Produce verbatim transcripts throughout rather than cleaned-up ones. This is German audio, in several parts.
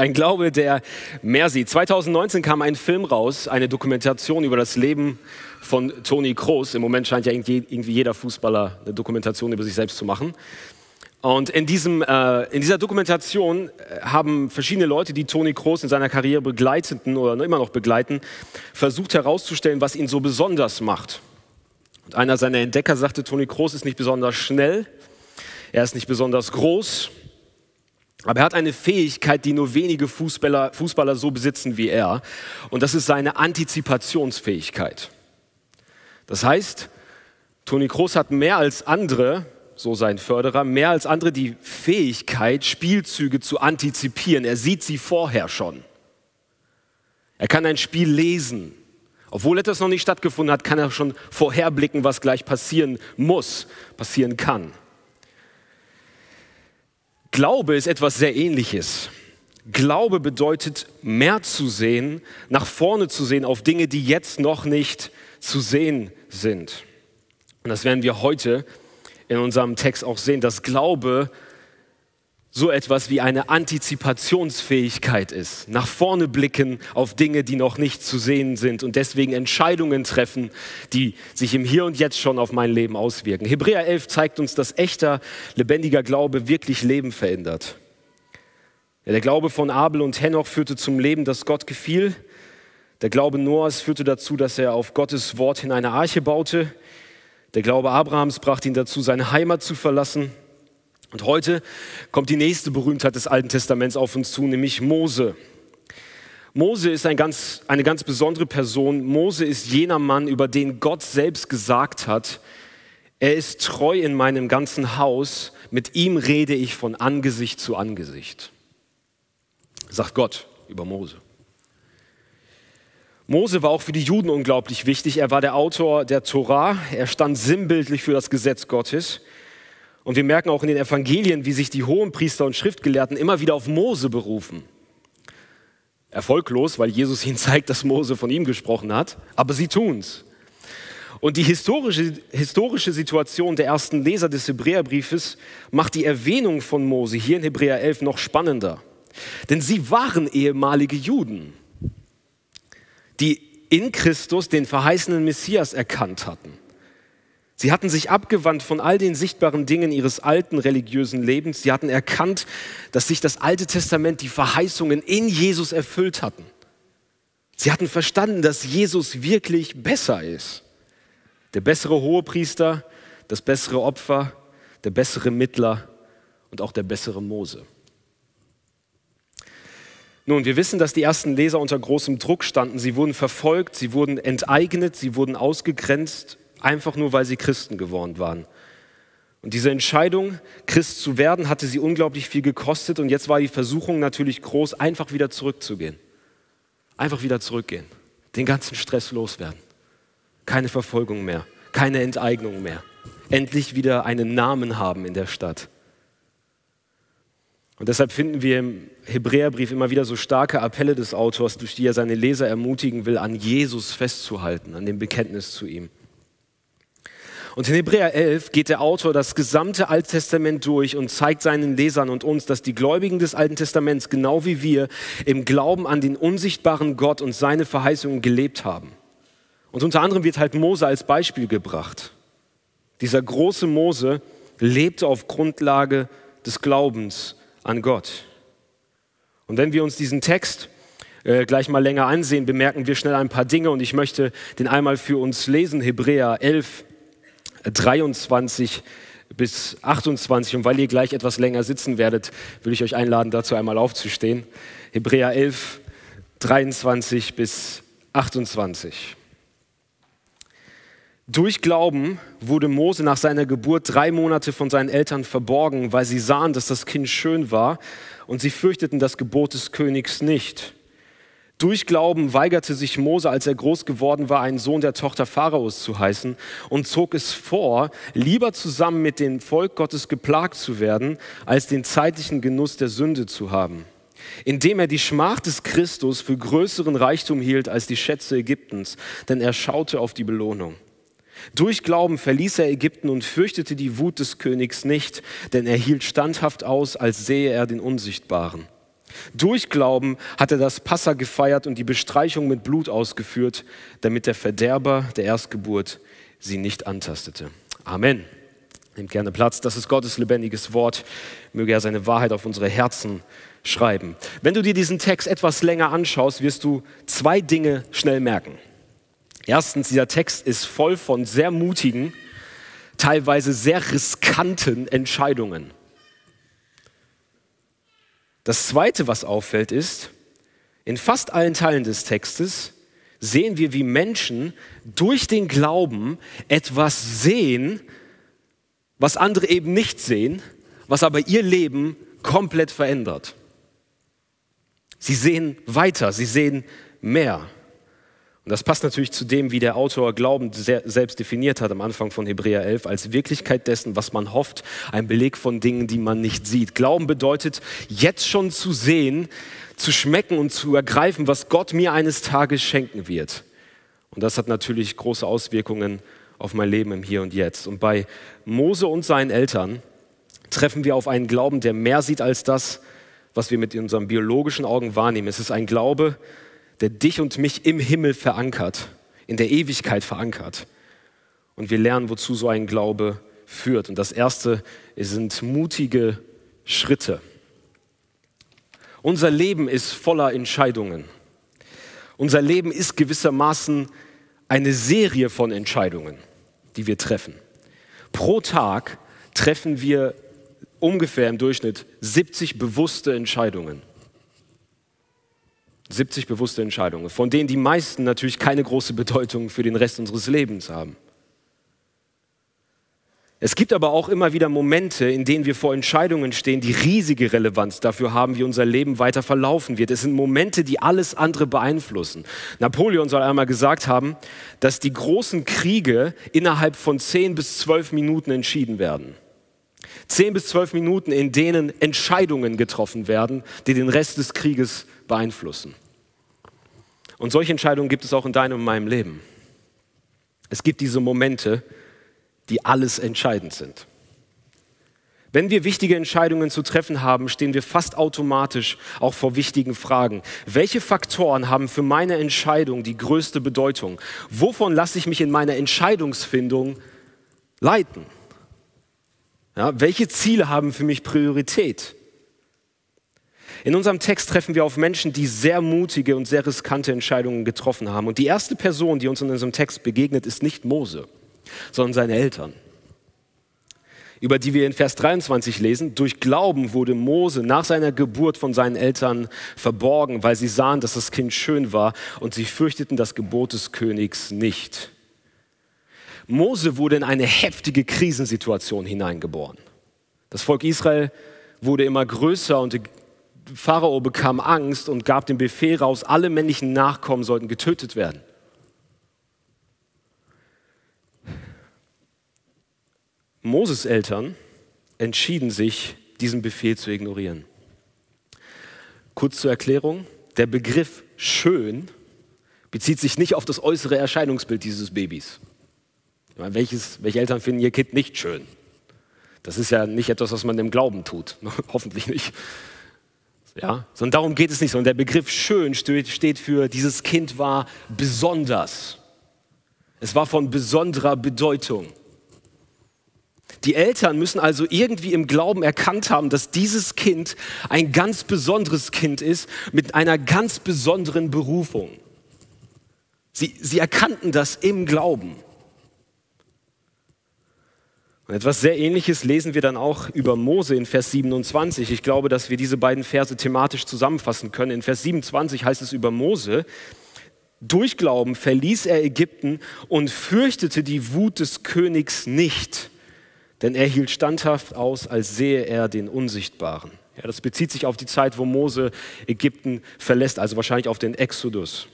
Ein Glaube, der mehr sieht. zwanzig neunzehn kam ein Film raus, eine Dokumentation über das Leben von Toni Kroos. Im Moment scheint ja irgendwie jeder Fußballer eine Dokumentation über sich selbst zu machen. Und in, diesem, äh, in dieser Dokumentation haben verschiedene Leute, die Toni Kroos in seiner Karriere begleiteten oder immer noch begleiten, versucht herauszustellen, was ihn so besonders macht. Und einer seiner Entdecker sagte, Toni Kroos ist nicht besonders schnell, er ist nicht besonders groß, aber er hat eine Fähigkeit, die nur wenige Fußballer, Fußballer so besitzen wie er. Und das ist seine Antizipationsfähigkeit. Das heißt, Toni Kroos hat mehr als andere, so sein Förderer, mehr als andere die Fähigkeit, Spielzüge zu antizipieren. Er sieht sie vorher schon. Er kann ein Spiel lesen. Obwohl etwas noch nicht stattgefunden hat, kann er schon vorherblicken, was gleich passieren muss, passieren kann. Glaube ist etwas sehr Ähnliches. Glaube bedeutet, mehr zu sehen, nach vorne zu sehen, auf Dinge, die jetzt noch nicht zu sehen sind. Und das werden wir heute in unserem Text auch sehen, dass Glaube so etwas wie eine Antizipationsfähigkeit ist. Nach vorne blicken auf Dinge, die noch nicht zu sehen sind und deswegen Entscheidungen treffen, die sich im Hier und Jetzt schon auf mein Leben auswirken. Hebräer elf zeigt uns, dass echter, lebendiger Glaube wirklich Leben verändert. Der Glaube von Abel und Henoch führte zum Leben, das Gott gefiel. Der Glaube Noahs führte dazu, dass er auf Gottes Wort hin eine Arche baute. Der Glaube Abrahams brachte ihn dazu, seine Heimat zu verlassen. Und heute kommt die nächste Berühmtheit des Alten Testaments auf uns zu, nämlich Mose. Mose ist ein ganz, eine ganz besondere Person. Mose ist jener Mann, über den Gott selbst gesagt hat, er ist treu in meinem ganzen Haus, mit ihm rede ich von Angesicht zu Angesicht. Sagt Gott über Mose. Mose war auch für die Juden unglaublich wichtig. Er war der Autor der Tora. Er stand sinnbildlich für das Gesetz Gottes. Und wir merken auch in den Evangelien, wie sich die Hohenpriester und Schriftgelehrten immer wieder auf Mose berufen. Erfolglos, weil Jesus ihnen zeigt, dass Mose von ihm gesprochen hat. Aber sie tun's. Und die historische, historische Situation der ersten Leser des Hebräerbriefes macht die Erwähnung von Mose hier in Hebräer elf noch spannender. Denn sie waren ehemalige Juden, die in Christus den verheißenen Messias erkannt hatten. Sie hatten sich abgewandt von all den sichtbaren Dingen ihres alten religiösen Lebens. Sie hatten erkannt, dass sich das Alte Testament, die Verheißungen in Jesus erfüllt hatten. Sie hatten verstanden, dass Jesus wirklich besser ist. Der bessere Hohepriester, das bessere Opfer, der bessere Mittler und auch der bessere Mose. Nun, wir wissen, dass die ersten Leser unter großem Druck standen. Sie wurden verfolgt, sie wurden enteignet, sie wurden ausgegrenzt, einfach nur, weil sie Christen geworden waren. Und diese Entscheidung, Christ zu werden, hatte sie unglaublich viel gekostet. Und jetzt war die Versuchung natürlich groß, einfach wieder zurückzugehen. Einfach wieder zurückgehen. Den ganzen Stress loswerden. Keine Verfolgung mehr, keine Enteignung mehr. Endlich wieder einen Namen haben in der Stadt. Und deshalb finden wir im Hebräerbrief immer wieder so starke Appelle des Autors, durch die er seine Leser ermutigen will, an Jesus festzuhalten, an dem Bekenntnis zu ihm. Und in Hebräer elf geht der Autor das gesamte Alte Testament durch und zeigt seinen Lesern und uns, dass die Gläubigen des Alten Testaments, genau wie wir, im Glauben an den unsichtbaren Gott und seine Verheißungen gelebt haben. Und unter anderem wird halt Mose als Beispiel gebracht. Dieser große Mose lebte auf Grundlage des Glaubens an Gott. Und wenn wir uns diesen Text äh, gleich mal länger ansehen, bemerken wir schnell ein paar Dinge und ich möchte den einmal für uns lesen, Hebräer elf, dreiundzwanzig bis achtundzwanzig. Und weil ihr gleich etwas länger sitzen werdet, will ich euch einladen, dazu einmal aufzustehen. Hebräer elf, dreiundzwanzig bis achtundzwanzig. Durch Glauben wurde Mose nach seiner Geburt drei Monate von seinen Eltern verborgen, weil sie sahen, dass das Kind schön war und sie fürchteten das Gebot des Königs nicht. Durch Glauben weigerte sich Mose, als er groß geworden war, einen Sohn der Tochter Pharaos zu heißen und zog es vor, lieber zusammen mit dem Volk Gottes geplagt zu werden, als den zeitlichen Genuss der Sünde zu haben, indem er die Schmach des Christus für größeren Reichtum hielt als die Schätze Ägyptens, denn er schaute auf die Belohnung. Durch Glauben verließ er Ägypten und fürchtete die Wut des Königs nicht, denn er hielt standhaft aus, als sähe er den Unsichtbaren. Durch Glauben hat er das Passa gefeiert und die Bestreichung mit Blut ausgeführt, damit der Verderber der Erstgeburt sie nicht antastete. Amen. Nehmt gerne Platz. Das ist Gottes lebendiges Wort. Möge er seine Wahrheit auf unsere Herzen schreiben. Wenn du dir diesen Text etwas länger anschaust, wirst du zwei Dinge schnell merken. Erstens, dieser Text ist voll von sehr mutigen, teilweise sehr riskanten Entscheidungen. Das Zweite, was auffällt, ist, in fast allen Teilen des Textes sehen wir, wie Menschen durch den Glauben etwas sehen, was andere eben nicht sehen, was aber ihr Leben komplett verändert. Sie sehen weiter, sie sehen mehr. Und das passt natürlich zu dem, wie der Autor Glauben selbst definiert hat am Anfang von Hebräer elf, als Wirklichkeit dessen, was man hofft, ein Beleg von Dingen, die man nicht sieht. Glauben bedeutet, jetzt schon zu sehen, zu schmecken und zu ergreifen, was Gott mir eines Tages schenken wird. Und das hat natürlich große Auswirkungen auf mein Leben im Hier und Jetzt. Und bei Mose und seinen Eltern treffen wir auf einen Glauben, der mehr sieht als das, was wir mit unseren biologischen Augen wahrnehmen. Es ist ein Glaube, der dich und mich im Himmel verankert, in der Ewigkeit verankert. Und wir lernen, wozu so ein Glaube führt. Und das Erste sind mutige Schritte. Unser Leben ist voller Entscheidungen. Unser Leben ist gewissermaßen eine Serie von Entscheidungen, die wir treffen. Pro Tag treffen wir ungefähr im Durchschnitt siebzig bewusste Entscheidungen. siebzig bewusste Entscheidungen, von denen die meisten natürlich keine große Bedeutung für den Rest unseres Lebens haben. Es gibt aber auch immer wieder Momente, in denen wir vor Entscheidungen stehen, die riesige Relevanz dafür haben, wie unser Leben weiter verlaufen wird. Es sind Momente, die alles andere beeinflussen. Napoleon soll einmal gesagt haben, dass die großen Kriege innerhalb von zehn bis zwölf Minuten entschieden werden. zehn bis zwölf Minuten, in denen Entscheidungen getroffen werden, die den Rest des Krieges beeinflussen. Und solche Entscheidungen gibt es auch in deinem und meinem Leben. Es gibt diese Momente, die alles entscheidend sind. Wenn wir wichtige Entscheidungen zu treffen haben, stehen wir fast automatisch auch vor wichtigen Fragen. Welche Faktoren haben für meine Entscheidung die größte Bedeutung? Wovon lasse ich mich in meiner Entscheidungsfindung leiten? Ja, welche Ziele haben für mich Priorität? In unserem Text treffen wir auf Menschen, die sehr mutige und sehr riskante Entscheidungen getroffen haben. Und die erste Person, die uns in unserem Text begegnet, ist nicht Mose, sondern seine Eltern, über die wir in Vers dreiundzwanzig lesen. Durch Glauben wurde Mose nach seiner Geburt von seinen Eltern verborgen, weil sie sahen, dass das Kind schön war und sie fürchteten das Gebot des Königs nicht. Mose wurde in eine heftige Krisensituation hineingeboren. Das Volk Israel wurde immer größer und Pharao bekam Angst und gab den Befehl raus, alle männlichen Nachkommen sollten getötet werden. Moses Eltern entschieden sich, diesen Befehl zu ignorieren. Kurz zur Erklärung, der Begriff schön bezieht sich nicht auf das äußere Erscheinungsbild dieses Babys. Ich meine, welches, welche Eltern finden ihr Kind nicht schön? Das ist ja nicht etwas, was man im Glauben tut, hoffentlich nicht. Ja, sondern darum geht es nicht, sondern der Begriff schön steht für, dieses Kind war besonders. Es war von besonderer Bedeutung. Die Eltern müssen also irgendwie im Glauben erkannt haben, dass dieses Kind ein ganz besonderes Kind ist mit einer ganz besonderen Berufung. Sie, sie erkannten das im Glauben. Und etwas sehr Ähnliches lesen wir dann auch über Mose in Vers siebenundzwanzig. Ich glaube, dass wir diese beiden Verse thematisch zusammenfassen können. In Vers siebenundzwanzig heißt es über Mose: Durch Glauben verließ er Ägypten und fürchtete die Wut des Königs nicht, denn er hielt standhaft aus, als sehe er den Unsichtbaren. Ja, das bezieht sich auf die Zeit, wo Mose Ägypten verlässt, also wahrscheinlich auf den Exodus.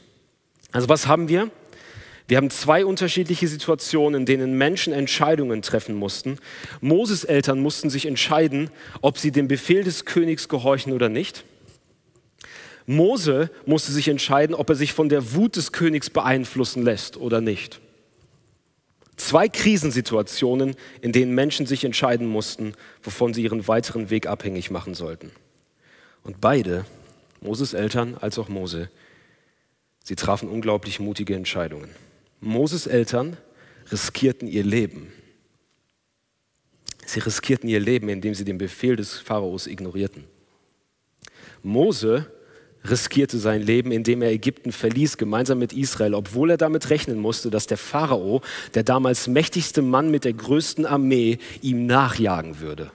Also was haben wir? Wir haben zwei unterschiedliche Situationen, in denen Menschen Entscheidungen treffen mussten. Moses Eltern mussten sich entscheiden, ob sie dem Befehl des Königs gehorchen oder nicht. Mose musste sich entscheiden, ob er sich von der Wut des Königs beeinflussen lässt oder nicht. Zwei Krisensituationen, in denen Menschen sich entscheiden mussten, wovon sie ihren weiteren Weg abhängig machen sollten. Und beide Moses Eltern als auch Mose. Sie trafen unglaublich mutige Entscheidungen. Moses Eltern riskierten ihr Leben. Sie riskierten ihr Leben, indem sie den Befehl des Pharaos ignorierten. Mose riskierte sein Leben, indem er Ägypten verließ, gemeinsam mit Israel, obwohl er damit rechnen musste, dass der Pharao, der damals mächtigste Mann mit der größten Armee, ihm nachjagen würde.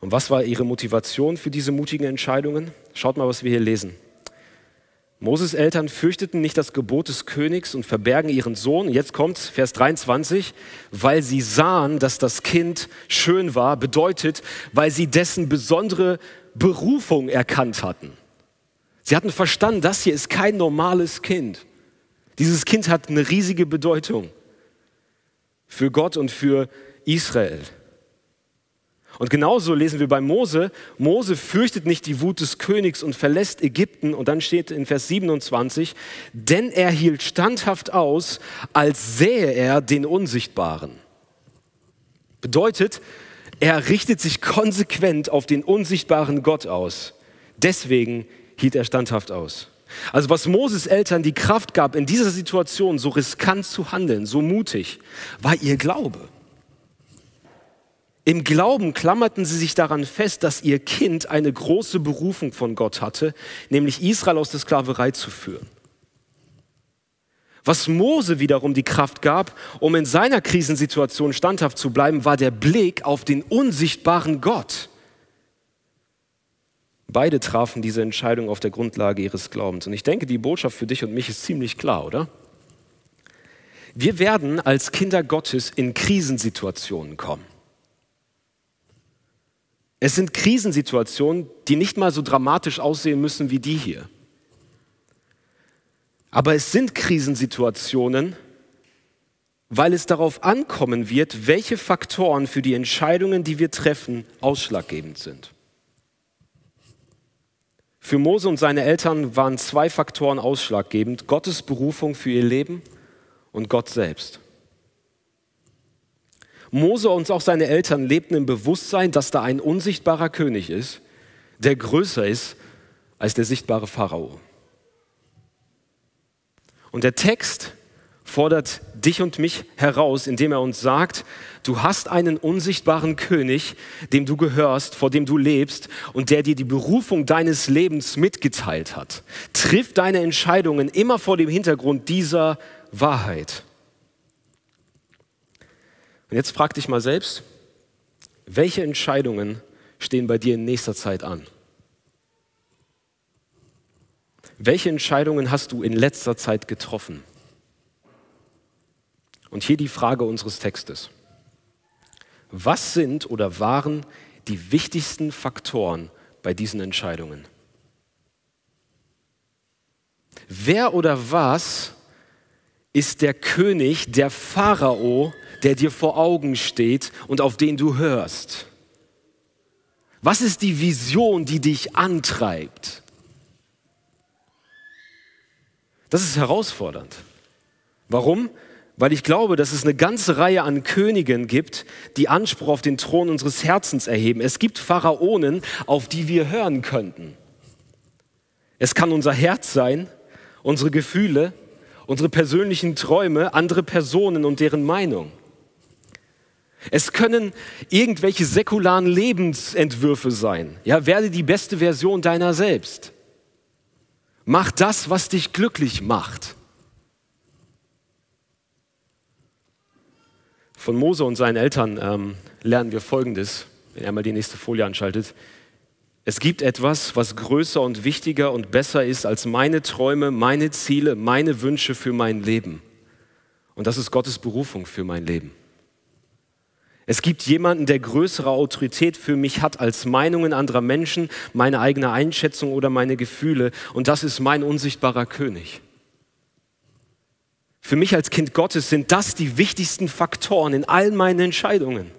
Und was war ihre Motivation für diese mutigen Entscheidungen? Schaut mal, was wir hier lesen. Moses Eltern fürchteten nicht das Gebot des Königs und verbergen ihren Sohn. Jetzt kommt's, Vers dreiundzwanzig, weil sie sahen, dass das Kind schön war, bedeutet, weil sie dessen besondere Berufung erkannt hatten. Sie hatten verstanden, das hier ist kein normales Kind. Dieses Kind hat eine riesige Bedeutung für Gott und für Israel. Und genauso lesen wir bei Mose, Mose fürchtet nicht die Wut des Königs und verlässt Ägypten. Und dann steht in Vers siebenundzwanzig, denn er hielt standhaft aus, als sähe er den Unsichtbaren. Bedeutet, er richtet sich konsequent auf den unsichtbaren Gott aus. Deswegen hielt er standhaft aus. Also was Moses Eltern die Kraft gab, in dieser Situation so riskant zu handeln, so mutig, war ihr Glaube. Im Glauben klammerten sie sich daran fest, dass ihr Kind eine große Berufung von Gott hatte, nämlich Israel aus der Sklaverei zu führen. Was Mose wiederum die Kraft gab, um in seiner Krisensituation standhaft zu bleiben, war der Blick auf den unsichtbaren Gott. Beide trafen diese Entscheidung auf der Grundlage ihres Glaubens. Und ich denke, die Botschaft für dich und mich ist ziemlich klar, oder? Wir werden als Kinder Gottes in Krisensituationen kommen. Es sind Krisensituationen, die nicht mal so dramatisch aussehen müssen wie die hier. Aber es sind Krisensituationen, weil es darauf ankommen wird, welche Faktoren für die Entscheidungen, die wir treffen, ausschlaggebend sind. Für Mose und seine Eltern waren zwei Faktoren ausschlaggebend: Gottes Berufung für ihr Leben und Gott selbst. Mose und auch seine Eltern lebten im Bewusstsein, dass da ein unsichtbarer König ist, der größer ist als der sichtbare Pharao. Und der Text fordert dich und mich heraus, indem er uns sagt, du hast einen unsichtbaren König, dem du gehörst, vor dem du lebst und der dir die Berufung deines Lebens mitgeteilt hat. Triff deine Entscheidungen immer vor dem Hintergrund dieser Wahrheit. Und jetzt frag dich mal selbst, welche Entscheidungen stehen bei dir in nächster Zeit an? Welche Entscheidungen hast du in letzter Zeit getroffen? Und hier die Frage unseres Textes. Was sind oder waren die wichtigsten Faktoren bei diesen Entscheidungen? Wer oder was ist der König, der Pharao, der dir vor Augen steht und auf den du hörst? Was ist die Vision, die dich antreibt? Das ist herausfordernd. Warum? Weil ich glaube, dass es eine ganze Reihe an Königen gibt, die Anspruch auf den Thron unseres Herzens erheben. Es gibt Pharaonen, auf die wir hören könnten. Es kann unser Herz sein, unsere Gefühle, unsere persönlichen Träume, andere Personen und deren Meinung. Es können irgendwelche säkularen Lebensentwürfe sein. Ja, werde die beste Version deiner selbst. Mach das, was dich glücklich macht. Von Mose und seinen Eltern ähm, lernen wir Folgendes, wenn er mal die nächste Folie anschaltet. Es gibt etwas, was größer und wichtiger und besser ist als meine Träume, meine Ziele, meine Wünsche für mein Leben. Und das ist Gottes Berufung für mein Leben. Es gibt jemanden, der größere Autorität für mich hat als Meinungen anderer Menschen, meine eigene Einschätzung oder meine Gefühle. Und das ist mein unsichtbarer König. Für mich als Kind Gottes sind das die wichtigsten Faktoren in all meinen Entscheidungen.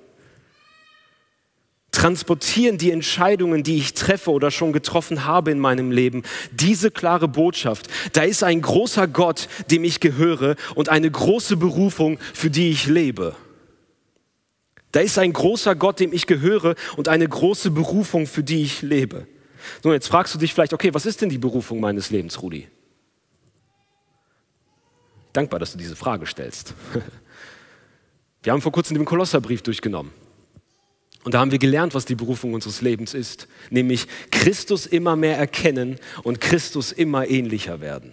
Transportieren die Entscheidungen, die ich treffe oder schon getroffen habe in meinem Leben, diese klare Botschaft. Da ist ein großer Gott, dem ich gehöre und eine große Berufung, für die ich lebe. Da ist ein großer Gott, dem ich gehöre und eine große Berufung, für die ich lebe. So, jetzt fragst du dich vielleicht, okay, was ist denn die Berufung meines Lebens, Rudi? Dankbar, dass du diese Frage stellst. Wir haben vor kurzem den Kolosserbrief durchgenommen. Und da haben wir gelernt, was die Berufung unseres Lebens ist. Nämlich Christus immer mehr erkennen und Christus immer ähnlicher werden.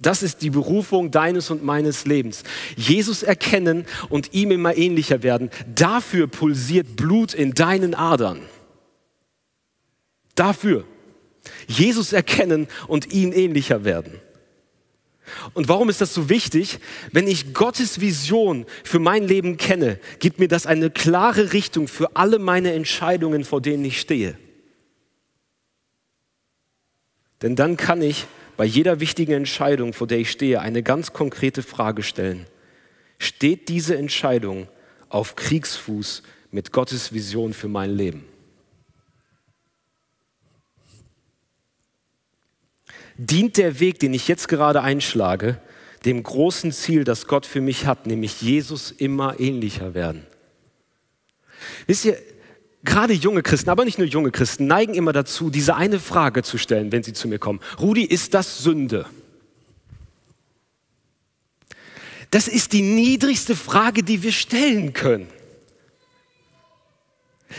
Das ist die Berufung deines und meines Lebens. Jesus erkennen und ihm immer ähnlicher werden. Dafür pulsiert Blut in deinen Adern. Dafür. Jesus erkennen und ihm ähnlicher werden. Und warum ist das so wichtig? Wenn ich Gottes Vision für mein Leben kenne, gibt mir das eine klare Richtung für alle meine Entscheidungen, vor denen ich stehe. Denn dann kann ich bei jeder wichtigen Entscheidung, vor der ich stehe, eine ganz konkrete Frage stellen. Steht diese Entscheidung auf Kriegsfuß mit Gottes Vision für mein Leben? Dient der Weg, den ich jetzt gerade einschlage, dem großen Ziel, das Gott für mich hat, nämlich Jesus immer ähnlicher werden? Wisst ihr, gerade junge Christen, aber nicht nur junge Christen, neigen immer dazu, diese eine Frage zu stellen, wenn sie zu mir kommen. Rudi, ist das Sünde? Das ist die niedrigste Frage, die wir stellen können.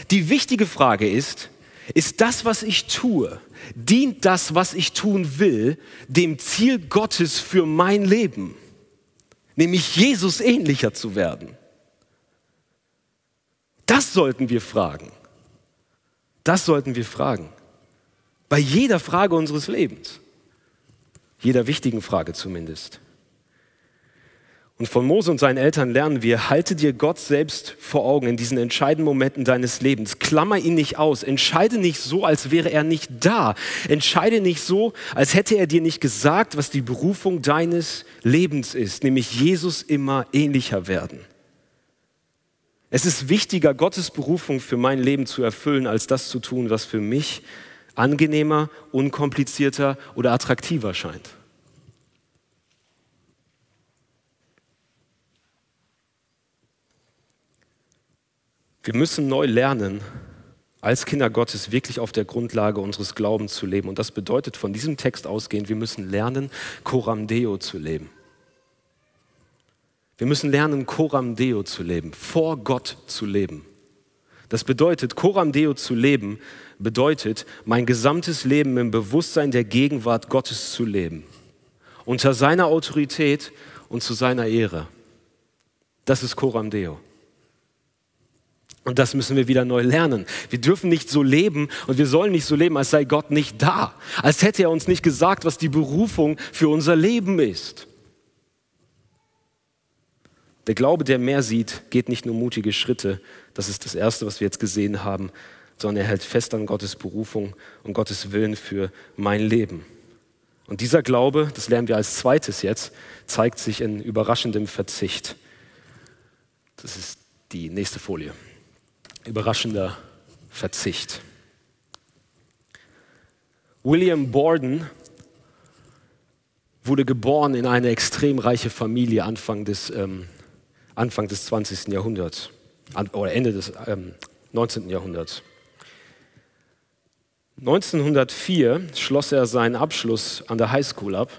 Die wichtige Frage ist, ist das, was ich tue, dient das, was ich tun will, dem Ziel Gottes für mein Leben? Nämlich Jesus ähnlicher zu werden. Das sollten wir fragen. Das sollten wir fragen. Bei jeder Frage unseres Lebens. Jeder wichtigen Frage zumindest. Und von Mose und seinen Eltern lernen wir, halte dir Gott selbst vor Augen in diesen entscheidenden Momenten deines Lebens. Klammer ihn nicht aus. Entscheide nicht so, als wäre er nicht da. Entscheide nicht so, als hätte er dir nicht gesagt, was die Berufung deines Lebens ist, nämlich Jesus immer ähnlicher werden. Es ist wichtiger, Gottes Berufung für mein Leben zu erfüllen, als das zu tun, was für mich angenehmer, unkomplizierter oder attraktiver scheint. Wir müssen neu lernen, als Kinder Gottes wirklich auf der Grundlage unseres Glaubens zu leben. Und das bedeutet von diesem Text ausgehend, wir müssen lernen, Coram Deo zu leben. Wir müssen lernen, Coram Deo zu leben, vor Gott zu leben. Das bedeutet, Coram Deo zu leben, bedeutet, mein gesamtes Leben im Bewusstsein der Gegenwart Gottes zu leben. Unter seiner Autorität und zu seiner Ehre. Das ist Coram Deo. Und das müssen wir wieder neu lernen. Wir dürfen nicht so leben und wir sollen nicht so leben, als sei Gott nicht da. Als hätte er uns nicht gesagt, was die Berufung für unser Leben ist. Der Glaube, der mehr sieht, geht nicht nur mutige Schritte. Das ist das Erste, was wir jetzt gesehen haben. Sondern er hält fest an Gottes Berufung und Gottes Willen für mein Leben. Und dieser Glaube, das lernen wir als Zweites jetzt, zeigt sich in überraschendem Verzicht. Das ist die nächste Folie. Überraschender Verzicht. William Borden wurde geboren in eine extrem reiche Familie Anfang des, ähm, Anfang des zwanzigsten Jahrhunderts, an, oder Ende des ähm, neunzehnten Jahrhunderts. neunzehnhundertvier schloss er seinen Abschluss an der Highschool ab.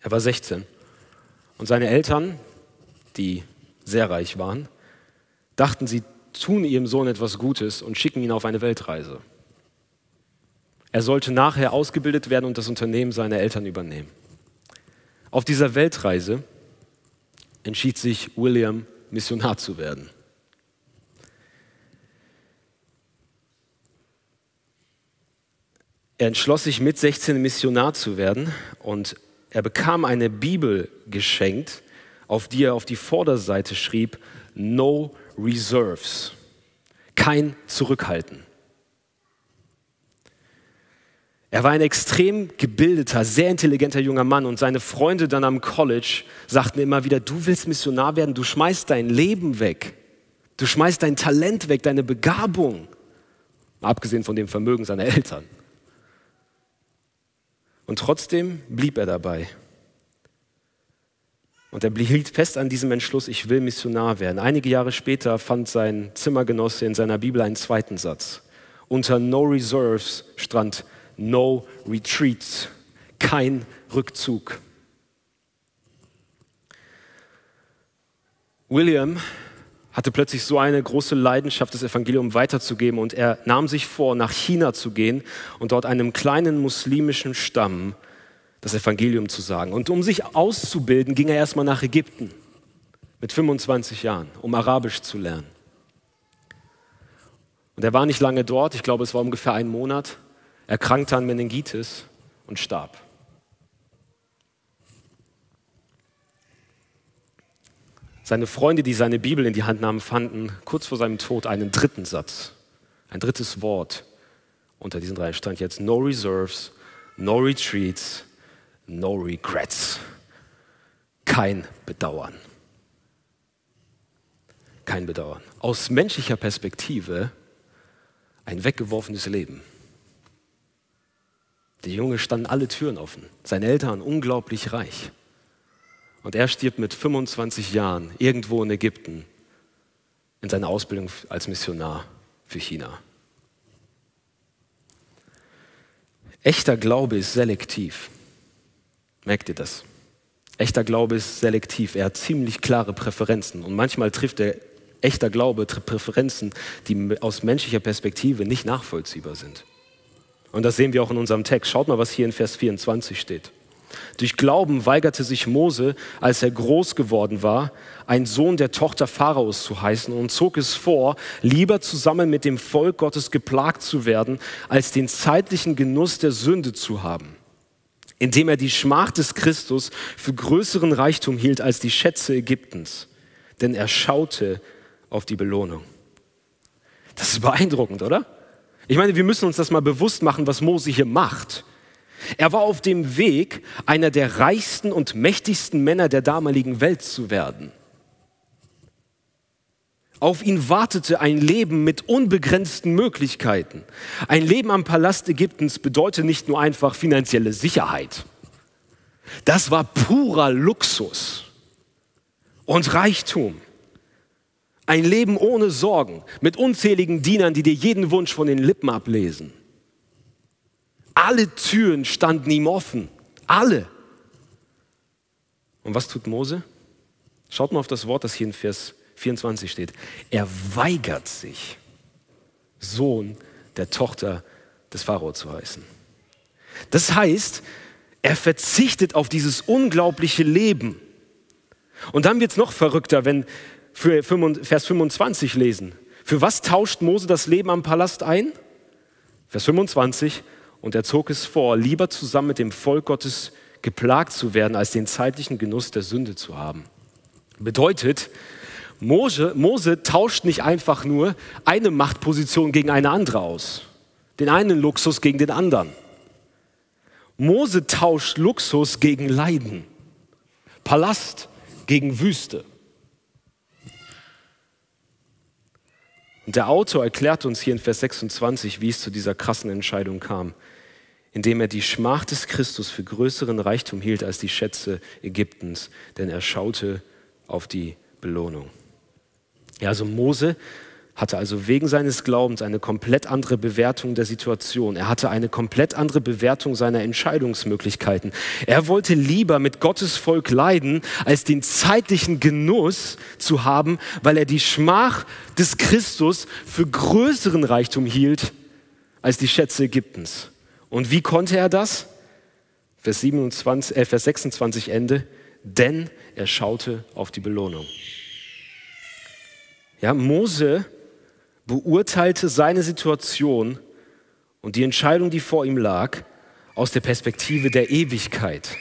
Er war sechzehn. Und seine Eltern, die sehr reich waren, dachten, sie tun ihrem Sohn etwas Gutes und schicken ihn auf eine Weltreise. Er sollte nachher ausgebildet werden und das Unternehmen seiner Eltern übernehmen. Auf dieser Weltreise entschied sich William, Missionar zu werden. Er entschloss sich mit sechzehn Missionar zu werden und er bekam eine Bibel geschenkt, auf die er auf die Vorderseite schrieb, No Reserves, kein Zurückhalten. Er war ein extrem gebildeter, sehr intelligenter junger Mann und seine Freunde dann am College sagten immer wieder, du willst Missionar werden, du schmeißt dein Leben weg, du schmeißt dein Talent weg, deine Begabung, mal abgesehen von dem Vermögen seiner Eltern. Und trotzdem blieb er dabei. Und er hielt fest an diesem Entschluss, ich will Missionar werden. Einige Jahre später fand sein Zimmergenosse in seiner Bibel einen zweiten Satz. unter No Reserves stand No Retreats, kein Rückzug. William hatte plötzlich so eine große Leidenschaft, das Evangelium weiterzugeben, und er nahm sich vor, nach China zu gehen und dort einem kleinen muslimischen Stamm das Evangelium zu sagen. Und um sich auszubilden, ging er erstmal nach Ägypten mit fünfundzwanzig Jahren, um Arabisch zu lernen. Und er war nicht lange dort, ich glaube, es war ungefähr ein Monat. Er erkrankte an Meningitis und starb. Seine Freunde, die seine Bibel in die Hand nahmen, fanden kurz vor seinem Tod einen dritten Satz, ein drittes Wort. Unter diesen drei stand jetzt No Reserves, No Retreats, No Regrets. Kein Bedauern. Kein Bedauern. Aus menschlicher Perspektive ein weggeworfenes Leben. Der Junge stand alle Türen offen, seine Eltern unglaublich reich. Und er stirbt mit fünfundzwanzig Jahren irgendwo in Ägypten in seiner Ausbildung als Missionar für China. Echter Glaube ist selektiv. Merkt ihr das? Echter Glaube ist selektiv. Er hat ziemlich klare Präferenzen. Und manchmal trifft der echter Glaube Präferenzen, die aus menschlicher Perspektive nicht nachvollziehbar sind. Und das sehen wir auch in unserem Text. Schaut mal, was hier in Vers vierundzwanzig steht. Durch Glauben weigerte sich Mose, als er groß geworden war, ein Sohn der Tochter Pharaos zu heißen, und zog es vor, lieber zusammen mit dem Volk Gottes geplagt zu werden, als den zeitlichen Genuss der Sünde zu haben, indem er die Schmach des Christus für größeren Reichtum hielt als die Schätze Ägyptens, denn er schaute auf die Belohnung. Das ist beeindruckend, oder? Ich meine, wir müssen uns das mal bewusst machen, was Mose hier macht. Er war auf dem Weg, einer der reichsten und mächtigsten Männer der damaligen Welt zu werden. Auf ihn wartete ein Leben mit unbegrenzten Möglichkeiten. Ein Leben am Palast Ägyptens bedeutete nicht nur einfach finanzielle Sicherheit. Das war purer Luxus und Reichtum. Ein Leben ohne Sorgen, mit unzähligen Dienern, die dir jeden Wunsch von den Lippen ablesen. Alle Türen standen ihm offen. Alle. Und was tut Mose? Schaut mal auf das Wort, das hier in Vers vierundzwanzig steht. Er weigert sich, Sohn der Tochter des Pharao zu heißen. Das heißt, er verzichtet auf dieses unglaubliche Leben. Und dann wird es noch verrückter, wenn wir Vers fünfundzwanzig lesen. Für was tauscht Mose das Leben am Palast ein? Vers fünfundzwanzig. Und er zog es vor, lieber zusammen mit dem Volk Gottes geplagt zu werden, als den zeitlichen Genuss der Sünde zu haben. Bedeutet, Mose, Mose tauscht nicht einfach nur eine Machtposition gegen eine andere aus. Den einen Luxus gegen den anderen. Mose tauscht Luxus gegen Leiden. Palast gegen Wüste. Und der Autor erklärt uns hier in Vers sechsundzwanzig, wie es zu dieser krassen Entscheidung kam, indem er die Schmach des Christus für größeren Reichtum hielt als die Schätze Ägyptens, denn er schaute auf die Belohnung. Ja, also Mose hatte also wegen seines Glaubens eine komplett andere Bewertung der Situation. Er hatte eine komplett andere Bewertung seiner Entscheidungsmöglichkeiten. Er wollte lieber mit Gottes Volk leiden, als den zeitlichen Genuss zu haben, weil er die Schmach des Christus für größeren Reichtum hielt, als die Schätze Ägyptens. Und wie konnte er das? Vers sechsundzwanzig Ende, denn er schaute auf die Belohnung. Ja, Mose beurteilte seine Situation und die Entscheidung, die vor ihm lag, aus der Perspektive der Ewigkeit.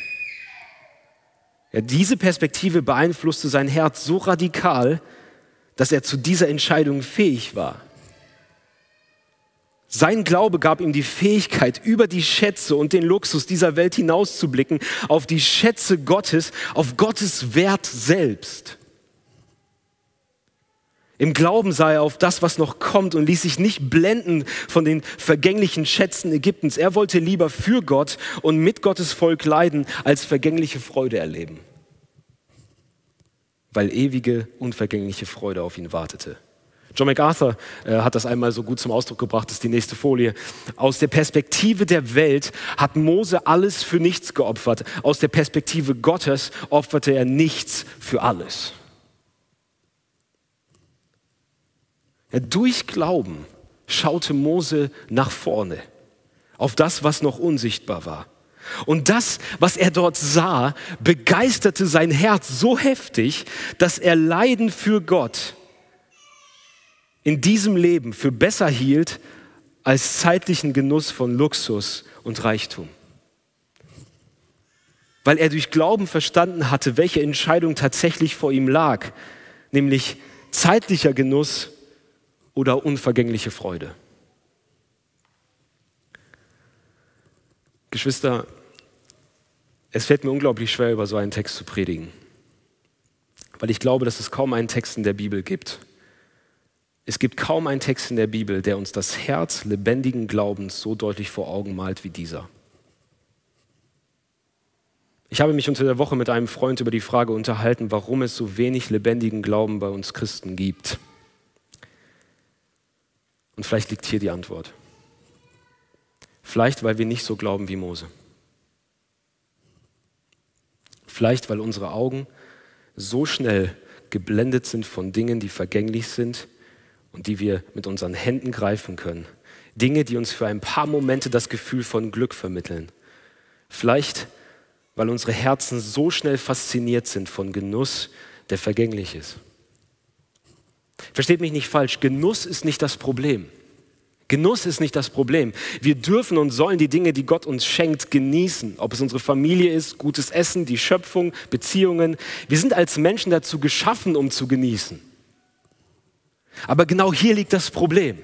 Ja, diese Perspektive beeinflusste sein Herz so radikal, dass er zu dieser Entscheidung fähig war. Sein Glaube gab ihm die Fähigkeit, über die Schätze und den Luxus dieser Welt hinauszublicken, auf die Schätze Gottes, auf Gottes Wert selbst. Im Glauben sah er auf das, was noch kommt, und ließ sich nicht blenden von den vergänglichen Schätzen Ägyptens. Er wollte lieber für Gott und mit Gottes Volk leiden, als vergängliche Freude erleben. Weil ewige, unvergängliche Freude auf ihn wartete. John MacArthur äh, hat das einmal so gut zum Ausdruck gebracht, das ist die nächste Folie. Aus der Perspektive der Welt hat Mose alles für nichts geopfert. Aus der Perspektive Gottes opferte er nichts für alles. Ja, durch Glauben schaute Mose nach vorne, auf das, was noch unsichtbar war. Und das, was er dort sah, begeisterte sein Herz so heftig, dass er Leiden für Gott in diesem Leben für besser hielt als zeitlichen Genuss von Luxus und Reichtum. Weil er durch Glauben verstanden hatte, welche Entscheidung tatsächlich vor ihm lag, nämlich zeitlicher Genuss oder unvergängliche Freude. Geschwister, es fällt mir unglaublich schwer, über so einen Text zu predigen, weil ich glaube, dass es kaum einen Text in der Bibel gibt, Es gibt kaum einen Text in der Bibel, der uns das Herz lebendigen Glaubens so deutlich vor Augen malt wie dieser. Ich habe mich unter der Woche mit einem Freund über die Frage unterhalten, warum es so wenig lebendigen Glauben bei uns Christen gibt. Und vielleicht liegt hier die Antwort. Vielleicht, weil wir nicht so glauben wie Mose. Vielleicht, weil unsere Augen so schnell geblendet sind von Dingen, die vergänglich sind, und die wir mit unseren Händen greifen können. Dinge, die uns für ein paar Momente das Gefühl von Glück vermitteln. Vielleicht, weil unsere Herzen so schnell fasziniert sind von Genuss, der vergänglich ist. Versteht mich nicht falsch, Genuss ist nicht das Problem. Genuss ist nicht das Problem. Wir dürfen und sollen die Dinge, die Gott uns schenkt, genießen. Ob es unsere Familie ist, gutes Essen, die Schöpfung, Beziehungen. Wir sind als Menschen dazu geschaffen, um zu genießen. Aber genau hier liegt das Problem,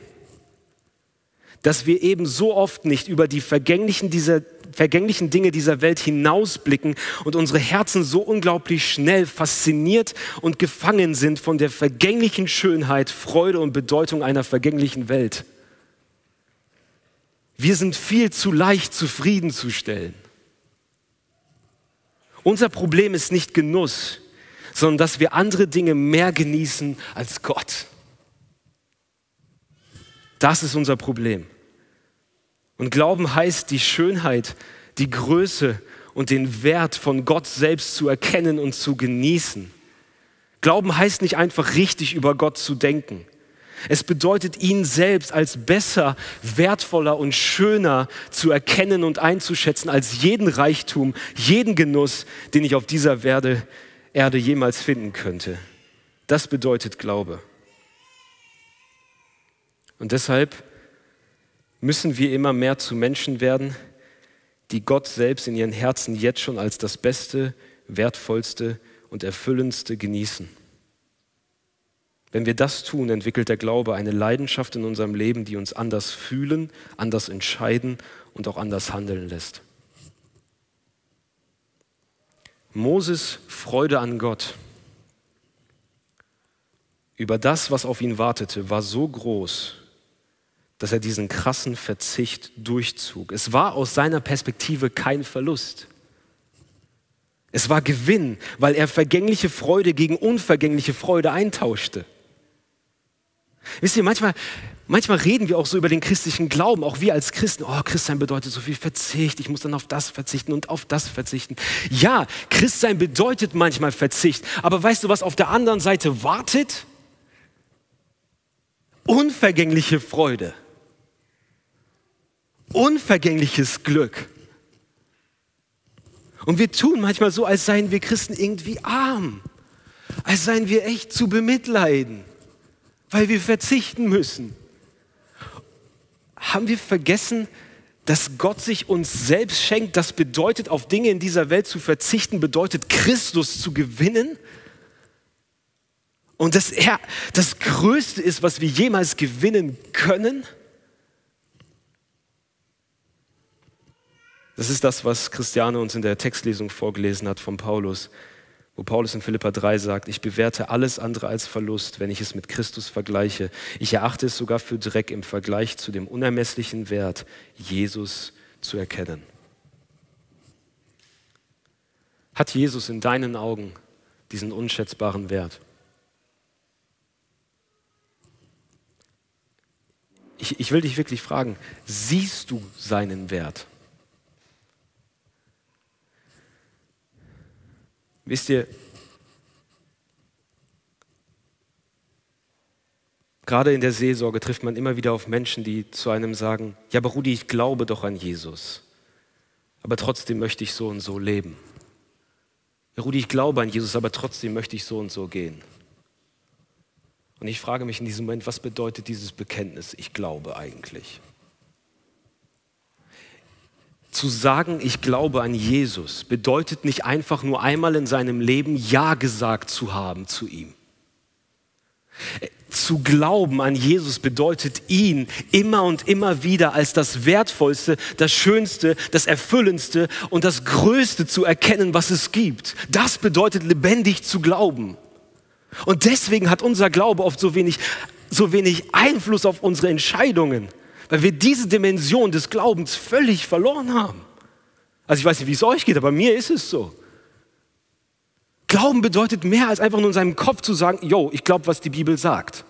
dass wir eben so oft nicht über die vergänglichen, dieser, vergänglichen Dinge dieser Welt hinausblicken und unsere Herzen so unglaublich schnell fasziniert und gefangen sind von der vergänglichen Schönheit, Freude und Bedeutung einer vergänglichen Welt. Wir sind viel zu leicht zufriedenzustellen. Unser Problem ist nicht Genuss, sondern dass wir andere Dinge mehr genießen als Gott. Das ist unser Problem. Und Glauben heißt, die Schönheit, die Größe und den Wert von Gott selbst zu erkennen und zu genießen. Glauben heißt nicht einfach richtig über Gott zu denken. Es bedeutet, ihn selbst als besser, wertvoller und schöner zu erkennen und einzuschätzen als jeden Reichtum, jeden Genuss, den ich auf dieser Erde, Erde jemals finden könnte. Das bedeutet Glaube. Und deshalb müssen wir immer mehr zu Menschen werden, die Gott selbst in ihren Herzen jetzt schon als das Beste, Wertvollste und Erfüllendste genießen. Wenn wir das tun, entwickelt der Glaube eine Leidenschaft in unserem Leben, die uns anders fühlen, anders entscheiden und auch anders handeln lässt. Moses Freude an Gott über das, was auf ihn wartete, war so groß, dass er diesen krassen Verzicht durchzog. Es war aus seiner Perspektive kein Verlust. Es war Gewinn, weil er vergängliche Freude gegen unvergängliche Freude eintauschte. Wisst ihr, manchmal, manchmal reden wir auch so über den christlichen Glauben, auch wir als Christen. Oh, Christsein bedeutet so viel Verzicht, ich muss dann auf das verzichten und auf das verzichten. Ja, Christsein bedeutet manchmal Verzicht, aber weißt du, was auf der anderen Seite wartet? Unvergängliche Freude, unvergängliches Glück. Und wir tun manchmal so, als seien wir Christen irgendwie arm, als seien wir echt zu bemitleiden, weil wir verzichten müssen. Haben wir vergessen, dass Gott sich uns selbst schenkt? Das bedeutet, auf Dinge in dieser Welt zu verzichten, bedeutet Christus zu gewinnen. Und dass er das Größte ist, was wir jemals gewinnen können. Das ist das, was Christiane uns in der Textlesung vorgelesen hat von Paulus, wo Paulus in Philipper drei sagt, ich bewerte alles andere als Verlust, wenn ich es mit Christus vergleiche. Ich erachte es sogar für Dreck im Vergleich zu dem unermesslichen Wert, Jesus zu erkennen. Hat Jesus in deinen Augen diesen unschätzbaren Wert? ich, ich will dich wirklich fragen, siehst du seinen Wert? Wisst ihr, gerade in der Seelsorge trifft man immer wieder auf Menschen, die zu einem sagen, ja, aber Rudi, ich glaube doch an Jesus, aber trotzdem möchte ich so und so leben. Ja, Rudi, ich glaube an Jesus, aber trotzdem möchte ich so und so gehen. Und ich frage mich in diesem Moment, was bedeutet dieses Bekenntnis, ich glaube eigentlich? Zu sagen, ich glaube an Jesus, bedeutet nicht einfach nur einmal in seinem Leben Ja gesagt zu haben zu ihm. Zu glauben an Jesus bedeutet, ihn immer und immer wieder als das Wertvollste, das Schönste, das Erfüllendste und das Größte zu erkennen, was es gibt. Das bedeutet, lebendig zu glauben. Und deswegen hat unser Glaube oft so wenig, so wenig Einfluss auf unsere Entscheidungen, weil wir diese Dimension des Glaubens völlig verloren haben. Also ich weiß nicht, wie es euch geht, aber mir ist es so. Glauben bedeutet mehr als einfach nur in seinem Kopf zu sagen, yo, ich glaube, was die Bibel sagt.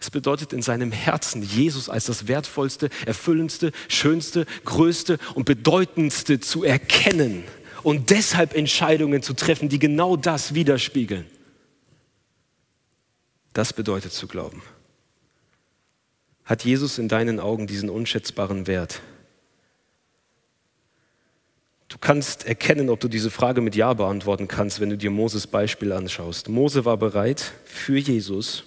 Es bedeutet in seinem Herzen, Jesus als das Wertvollste, Erfüllendste, Schönste, Größte und Bedeutendste zu erkennen und deshalb Entscheidungen zu treffen, die genau das widerspiegeln. Das bedeutet zu glauben. Hat Jesus in deinen Augen diesen unschätzbaren Wert? Du kannst erkennen, ob du diese Frage mit Ja beantworten kannst, wenn du dir Moses Beispiel anschaust. Mose war bereit, für Jesus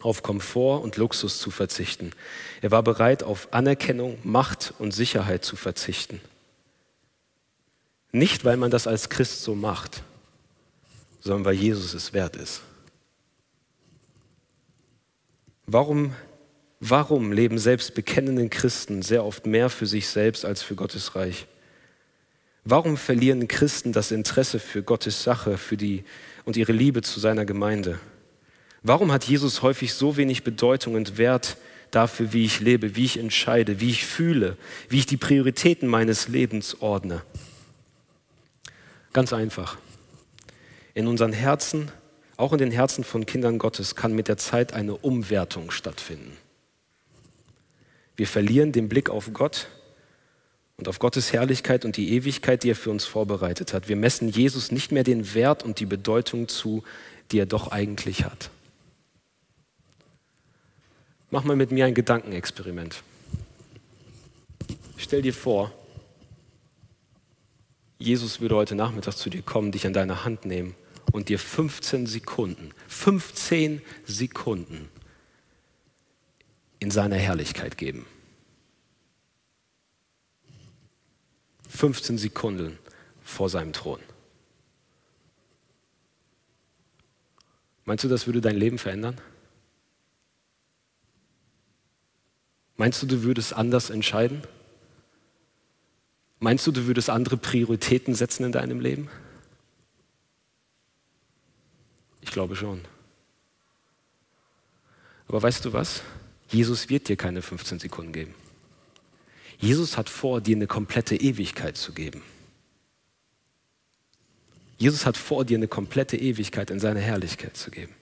auf Komfort und Luxus zu verzichten. Er war bereit, auf Anerkennung, Macht und Sicherheit zu verzichten. Nicht, weil man das als Christ so macht, sondern weil Jesus es wert ist. Warum, warum leben selbst bekennenden Christen sehr oft mehr für sich selbst als für Gottes Reich? Warum verlieren Christen das Interesse für Gottes Sache für die, und ihre Liebe zu seiner Gemeinde? Warum hat Jesus häufig so wenig Bedeutung und Wert dafür, wie ich lebe, wie ich entscheide, wie ich fühle, wie ich die Prioritäten meines Lebens ordne? Ganz einfach. In unseren Herzen, auch in den Herzen von Kindern Gottes, kann mit der Zeit eine Umwertung stattfinden. Wir verlieren den Blick auf Gott und auf Gottes Herrlichkeit und die Ewigkeit, die er für uns vorbereitet hat. Wir messen Jesus nicht mehr den Wert und die Bedeutung zu, die er doch eigentlich hat. Mach mal mit mir ein Gedankenexperiment. Stell dir vor, Jesus würde heute Nachmittag zu dir kommen, dich an deine Hand nehmen und dir fünfzehn Sekunden, fünfzehn Sekunden in seiner Herrlichkeit geben. fünfzehn Sekunden vor seinem Thron. Meinst du, das würde dein Leben verändern? Meinst du, du würdest anders entscheiden? Meinst du, du würdest andere Prioritäten setzen in deinem Leben? Ich glaube schon. Aber weißt du was? Jesus wird dir keine fünfzehn Sekunden geben. Jesus hat vor, dir eine komplette Ewigkeit zu geben. Jesus hat vor, dir eine komplette Ewigkeit in seine Herrlichkeit zu geben.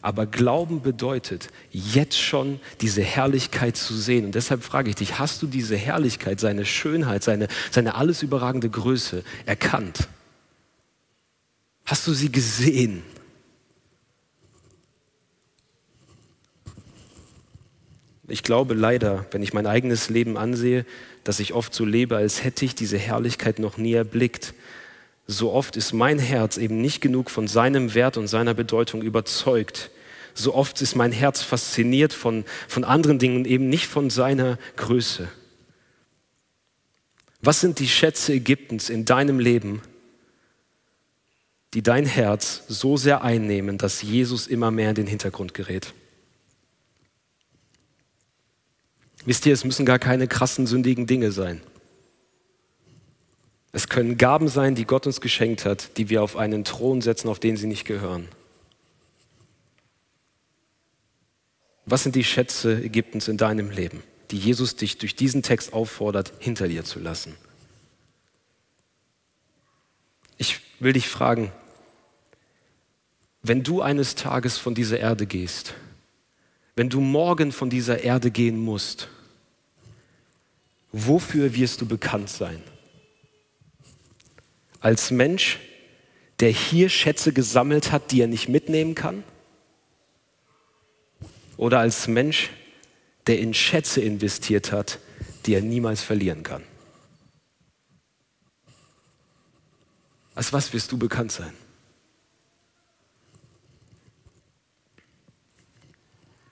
Aber Glauben bedeutet, jetzt schon diese Herrlichkeit zu sehen. Und deshalb frage ich dich, hast du diese Herrlichkeit, seine Schönheit, seine, seine alles überragende Größe erkannt? Hast du sie gesehen? Ich glaube leider, wenn ich mein eigenes Leben ansehe, dass ich oft so lebe, als hätte ich diese Herrlichkeit noch nie erblickt. So oft ist mein Herz eben nicht genug von seinem Wert und seiner Bedeutung überzeugt. So oft ist mein Herz fasziniert von, von anderen Dingen und eben nicht von seiner Größe. Was sind die Schätze Ägyptens in deinem Leben, die dein Herz so sehr einnehmen, dass Jesus immer mehr in den Hintergrund gerät? Wisst ihr, es müssen gar keine krassen, sündigen Dinge sein. Es können Gaben sein, die Gott uns geschenkt hat, die wir auf einen Thron setzen, auf den sie nicht gehören. Was sind die Schätze Ägyptens in deinem Leben, die Jesus dich durch diesen Text auffordert, hinter dir zu lassen? Ich will dich fragen, wenn du eines Tages von dieser Erde gehst, wenn du morgen von dieser Erde gehen musst, wofür wirst du bekannt sein? Als Mensch, der hier Schätze gesammelt hat, die er nicht mitnehmen kann? Oder als Mensch, der in Schätze investiert hat, die er niemals verlieren kann? Als was wirst du bekannt sein?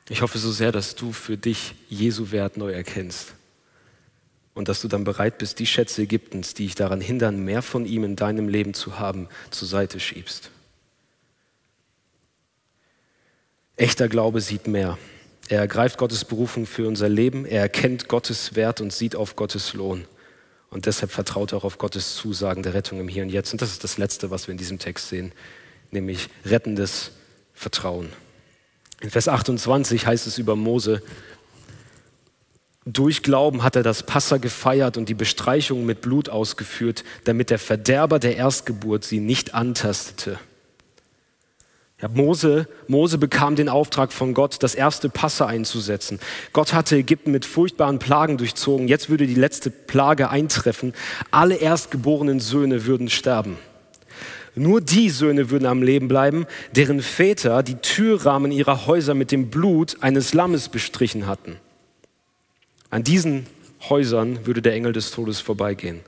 Ich hoffe so sehr, dass du für dich Jesu Wert neu erkennst und dass du dann bereit bist, die Schätze Ägyptens, die dich daran hindern, mehr von ihm in deinem Leben zu haben, zur Seite schiebst. Echter Glaube sieht mehr. Er ergreift Gottes Berufung für unser Leben, er erkennt Gottes Wert und sieht auf Gottes Lohn. Und deshalb vertraut er auch auf Gottes Zusagen der Rettung im Hier und Jetzt. Und das ist das Letzte, was wir in diesem Text sehen, nämlich rettendes Vertrauen. In Vers achtundzwanzig heißt es über Mose: Durch Glauben hat er das Passa gefeiert und die Bestreichung mit Blut ausgeführt, damit der Verderber der Erstgeburt sie nicht antastete. Ja, Mose, Mose bekam den Auftrag von Gott, das erste Passa einzusetzen. Gott hatte Ägypten mit furchtbaren Plagen durchzogen. Jetzt würde die letzte Plage eintreffen. Alle erstgeborenen Söhne würden sterben. Nur die Söhne würden am Leben bleiben, deren Väter die Türrahmen ihrer Häuser mit dem Blut eines Lammes bestrichen hatten. An diesen Häusern würde der Engel des Todes vorbeigehen.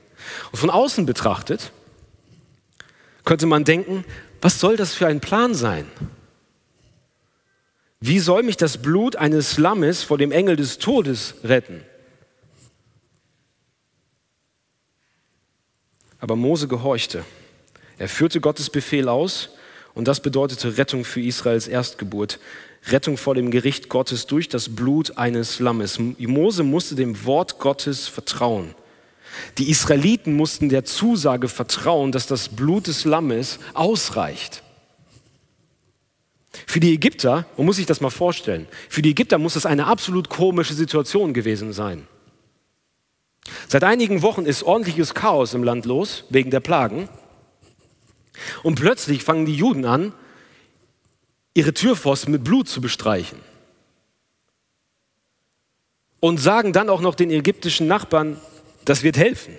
Und von außen betrachtet könnte man denken: Was soll das für ein Plan sein? Wie soll mich das Blut eines Lammes vor dem Engel des Todes retten? Aber Mose gehorchte. Er führte Gottes Befehl aus und das bedeutete Rettung für Israels Erstgeburt. Rettung vor dem Gericht Gottes durch das Blut eines Lammes. Mose musste dem Wort Gottes vertrauen. Die Israeliten mussten der Zusage vertrauen, dass das Blut des Lammes ausreicht. Für die Ägypter, man muss sich das mal vorstellen, für die Ägypter muss das eine absolut komische Situation gewesen sein. Seit einigen Wochen ist ordentliches Chaos im Land los, wegen der Plagen. Und plötzlich fangen die Juden an, ihre Türpfosten mit Blut zu bestreichen. Und sagen dann auch noch den ägyptischen Nachbarn: Das wird helfen.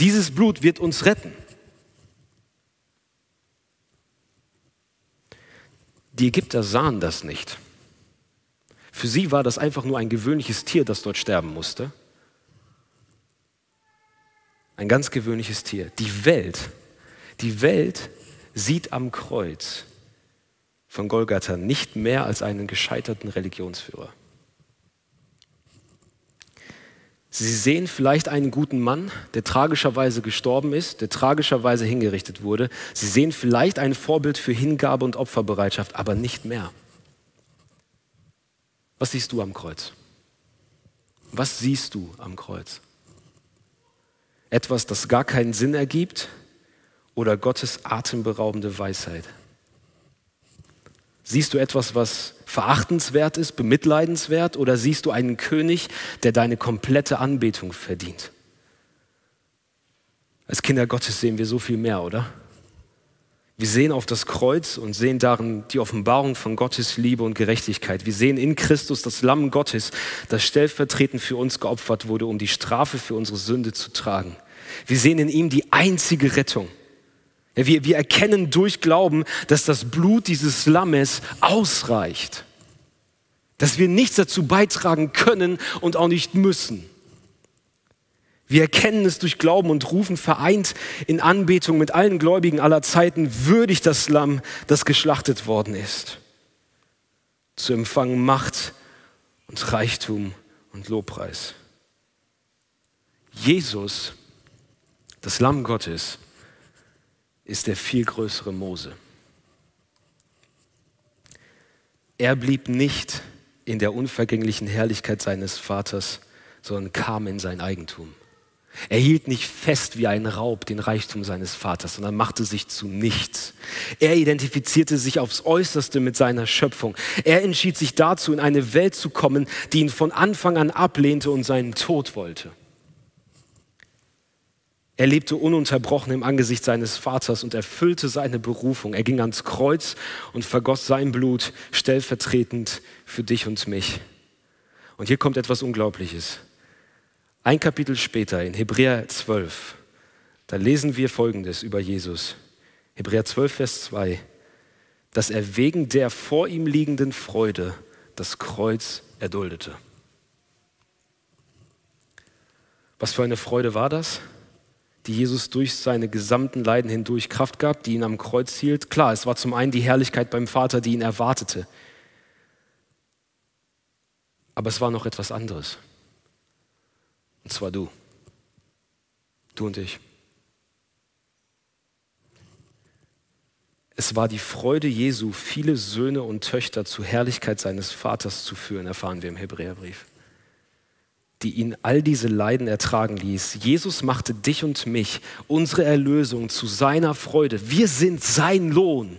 Dieses Blut wird uns retten. Die Ägypter sahen das nicht. Für sie war das einfach nur ein gewöhnliches Tier, das dort sterben musste. Ein ganz gewöhnliches Tier. Die Welt, die Welt sieht am Kreuz von Golgatha nicht mehr als einen gescheiterten Religionsführer. Sie sehen vielleicht einen guten Mann, der tragischerweise gestorben ist, der tragischerweise hingerichtet wurde. Sie sehen vielleicht ein Vorbild für Hingabe und Opferbereitschaft, aber nicht mehr. Was siehst du am Kreuz? Was siehst du am Kreuz? Etwas, das gar keinen Sinn ergibt, oder Gottes atemberaubende Weisheit? Siehst du etwas, was verachtenswert ist, bemitleidenswert, oder siehst du einen König, der deine komplette Anbetung verdient? Als Kinder Gottes sehen wir so viel mehr, oder? Wir sehen auf das Kreuz und sehen darin die Offenbarung von Gottes Liebe und Gerechtigkeit. Wir sehen in Christus das Lamm Gottes, das stellvertretend für uns geopfert wurde, um die Strafe für unsere Sünde zu tragen. Wir sehen in ihm die einzige Rettung. Wir, wir erkennen durch Glauben, dass das Blut dieses Lammes ausreicht. Dass wir nichts dazu beitragen können und auch nicht müssen. Wir erkennen es durch Glauben und rufen vereint in Anbetung mit allen Gläubigen aller Zeiten würdig das Lamm, das geschlachtet worden ist. Zu empfangen Macht und Reichtum und Lobpreis. Jesus, das Lamm Gottes, ist der viel größere Mose. Er blieb nicht in der unvergänglichen Herrlichkeit seines Vaters, sondern kam in sein Eigentum. Er hielt nicht fest wie ein Raub den Reichtum seines Vaters, sondern machte sich zu nichts. Er identifizierte sich aufs Äußerste mit seiner Schöpfung. Er entschied sich dazu, in eine Welt zu kommen, die ihn von Anfang an ablehnte und seinen Tod wollte. Er lebte ununterbrochen im Angesicht seines Vaters und erfüllte seine Berufung. Er ging ans Kreuz und vergoss sein Blut stellvertretend für dich und mich. Und hier kommt etwas Unglaubliches. Ein Kapitel später, in Hebräer zwölf, da lesen wir Folgendes über Jesus. Hebräer zwölf, Vers zwei. Dass er wegen der vor ihm liegenden Freude das Kreuz erduldete. Was für eine Freude war das, die Jesus durch seine gesamten Leiden hindurch Kraft gab, die ihn am Kreuz hielt? Klar, es war zum einen die Herrlichkeit beim Vater, die ihn erwartete. Aber es war noch etwas anderes. Und zwar du. Du und ich. Es war die Freude Jesu, viele Söhne und Töchter zur Herrlichkeit seines Vaters zu führen, erfahren wir im Hebräerbrief, die ihn all diese Leiden ertragen ließ. Jesus machte dich und mich, unsere Erlösung, zu seiner Freude. Wir sind sein Lohn.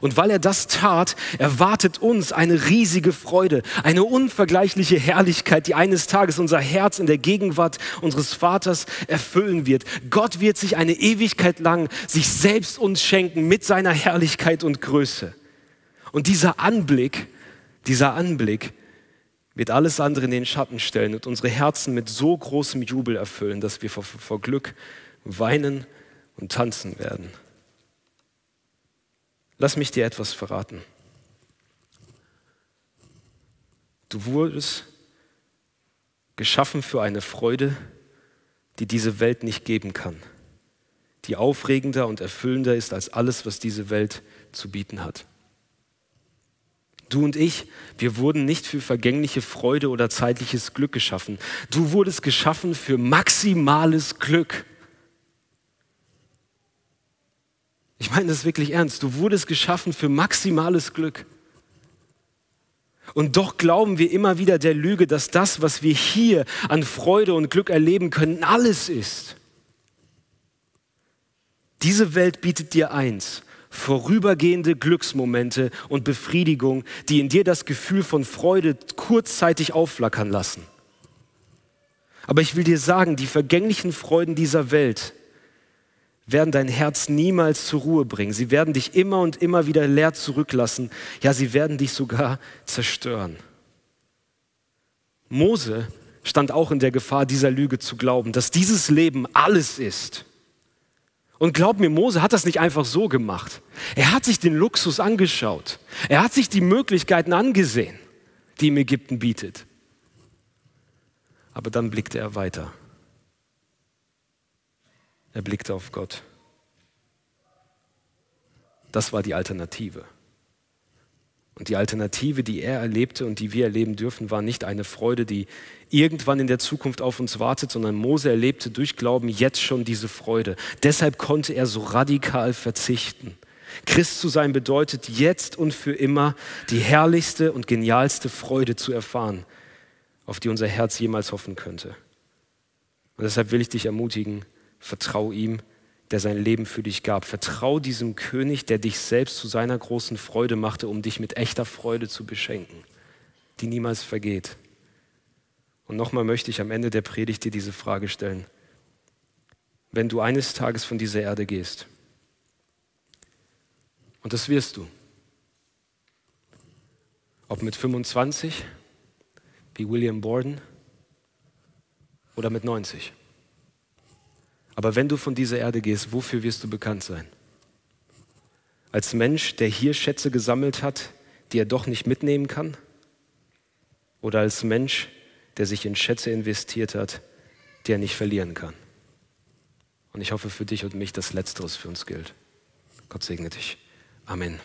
Und weil er das tat, erwartet uns eine riesige Freude, eine unvergleichliche Herrlichkeit, die eines Tages unser Herz in der Gegenwart unseres Vaters erfüllen wird. Gott wird sich eine Ewigkeit lang sich selbst uns schenken mit seiner Herrlichkeit und Größe. Und dieser Anblick, dieser Anblick wird alles andere in den Schatten stellen und unsere Herzen mit so großem Jubel erfüllen, dass wir vor, vor Glück weinen und tanzen werden. Lass mich dir etwas verraten. Du wurdest geschaffen für eine Freude, die diese Welt nicht geben kann, die aufregender und erfüllender ist als alles, was diese Welt zu bieten hat. Du und ich, wir wurden nicht für vergängliche Freude oder zeitliches Glück geschaffen. Du wurdest geschaffen für maximales Glück. Ich meine das ist wirklich ernst. Du wurdest geschaffen für maximales Glück. Und doch glauben wir immer wieder der Lüge, dass das, was wir hier an Freude und Glück erleben können, alles ist. Diese Welt bietet dir eins: vorübergehende Glücksmomente und Befriedigung, die in dir das Gefühl von Freude kurzzeitig aufflackern lassen. Aber ich will dir sagen, die vergänglichen Freuden dieser Welt werden dein Herz niemals zur Ruhe bringen. Sie werden dich immer und immer wieder leer zurücklassen. Ja, sie werden dich sogar zerstören. Mose stand auch in der Gefahr, dieser Lüge zu glauben, dass dieses Leben alles ist. Und glaub mir, Mose hat das nicht einfach so gemacht. Er hat sich den Luxus angeschaut. Er hat sich die Möglichkeiten angesehen, die ihm Ägypten bietet. Aber dann blickte er weiter. Er blickte auf Gott. Das war die Alternative. Und die Alternative, die er erlebte und die wir erleben dürfen, war nicht eine Freude, die irgendwann in der Zukunft auf uns wartet, sondern Mose erlebte durch Glauben jetzt schon diese Freude. Deshalb konnte er so radikal verzichten. Christ zu sein bedeutet, jetzt und für immer die herrlichste und genialste Freude zu erfahren, auf die unser Herz jemals hoffen könnte. Und deshalb will ich dich ermutigen, vertrau ihm, der sein Leben für dich gab. Vertrau diesem König, der dich selbst zu seiner großen Freude machte, um dich mit echter Freude zu beschenken, die niemals vergeht. Und nochmal möchte ich am Ende der Predigt dir diese Frage stellen. Wenn du eines Tages von dieser Erde gehst, und das wirst du, ob mit fünfundzwanzig, wie William Borden, oder mit neunzig, aber wenn du von dieser Erde gehst, wofür wirst du bekannt sein? Als Mensch, der hier Schätze gesammelt hat, die er doch nicht mitnehmen kann? Oder als Mensch, der sich in Schätze investiert hat, die er nicht verlieren kann? Und ich hoffe für dich und mich, dass Letzteres für uns gilt. Gott segne dich. Amen.